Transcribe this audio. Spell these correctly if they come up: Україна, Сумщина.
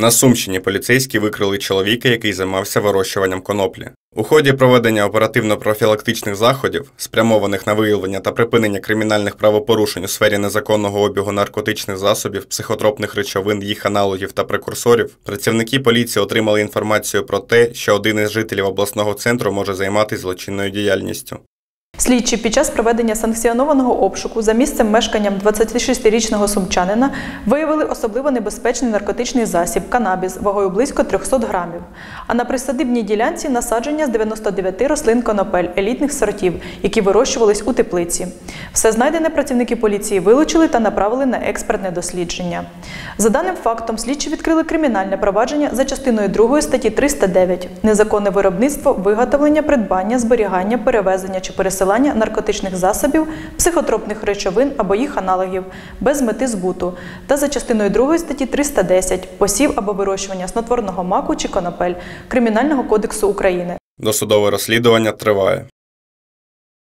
На Сумщині поліцейські викрили чоловіка, який займався вирощуванням коноплі. У ході проведення оперативно-профілактичних заходів, спрямованих на виявлення та припинення кримінальних правопорушень у сфері незаконного обігу наркотичних засобів, психотропних речовин, їх аналогів та прекурсорів, працівники поліції отримали інформацію про те, що один із жителів обласного центру може займатися злочинною діяльністю. Слідчі під час проведення санкціонованого обшуку за місцем мешкання 26-річного сумчанина виявили особливо небезпечний наркотичний засіб – канабіс вагою близько 300 грамів. А на присадибній ділянці – насадження з 99 рослин конопель елітних сортів, які вирощувались у теплиці. Все знайдене працівники поліції вилучили та направили на експертне дослідження. За даним фактом, слідчі відкрили кримінальне провадження за частиною 2 статті 309 «Незаконне виробництво, виготовлення, придбання, зберігання, перевезення чи пересилання наркотичних засобів, психотропних речовин або їх аналогів без мети збуту» та за частиною 2 статті 310 «Посів або вирощування снотворного маку чи конопель» Кримінального кодексу України. Досудове розслідування триває.